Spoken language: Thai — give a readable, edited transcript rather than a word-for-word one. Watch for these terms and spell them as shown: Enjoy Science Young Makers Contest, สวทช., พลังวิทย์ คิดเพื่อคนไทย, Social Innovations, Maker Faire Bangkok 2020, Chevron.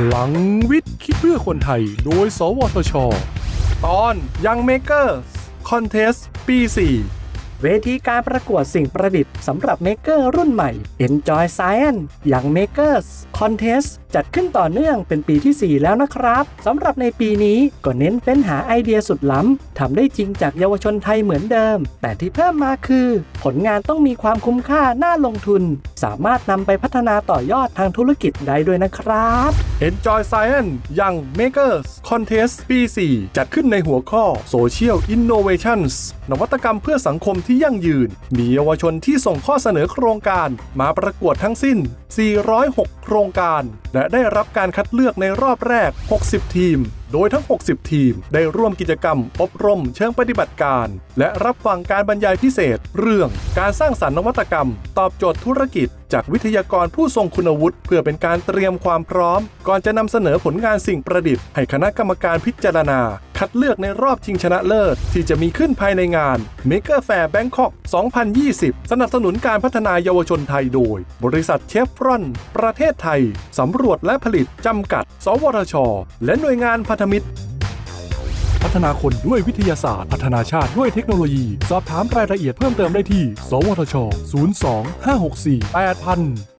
พลังวิทย์คิดเพื่อคนไทยโดยสวทช.ตอน Young Makers Contest ปี 4 เวทีการประกวดสิ่งประดิษฐ์สำหรับเมเกอร์รุ่นใหม่ Enjoy Science Young Makers Contest จัดขึ้นต่อเนื่องเป็นปีที่ 4 แล้วนะครับสำหรับในปีนี้ก็เน้นเฟ้นหาไอเดียสุดล้ำทำได้จริงจากเยาวชนไทยเหมือนเดิมแต่ที่เพิ่มมาคือผลงานต้องมีความคุ้มค่าน่าลงทุนสามารถนำไปพัฒนาต่อยอดทางธุรกิจได้ด้วยนะครับ Enjoy Science Young Makers Contest ปี 4 จัดขึ้นในหัวข้อ Social Innovations นวัตกรรมเพื่อสังคมที่ยั่งยืนมีเยาวชนที่ส่งข้อเสนอโครงการมาประกวดทั้งสิ้น406โครงการและได้รับการคัดเลือกในรอบแรก60ทีมโดยทั้ง60ทีมได้ร่วมกิจกรรมอบรมเชิงปฏิบัติการและรับฟังการบรรยายพิเศษเรื่องการสร้างสรรค์นวัตกรรมตอบโจทย์ธุรกิจจากวิทยากรผู้ทรงคุณวุฒิเพื่อเป็นการเตรียมความพร้อมก่อนจะนำเสนอผลงานสิ่งประดิษฐ์ให้คณะกรรมการพิจารณาคัดเลือกในรอบชิงชนะเลิศที่จะมีขึ้นภายในงาน Maker Faire Bangkok 2020 สนับสนุนการพัฒนาเยาวชนไทยโดยบริษัทเชฟรอนประเทศไทยสำรวจและผลิตจำกัดสวทช.และหน่วยงานพันธมิตรพัฒนาคนด้วยวิทยาศาสตร์พัฒนาชาติด้วยเทคโนโลยีสอบถามรายละเอียดเพิ่มเติมได้ที่สวทช. 02 564 8000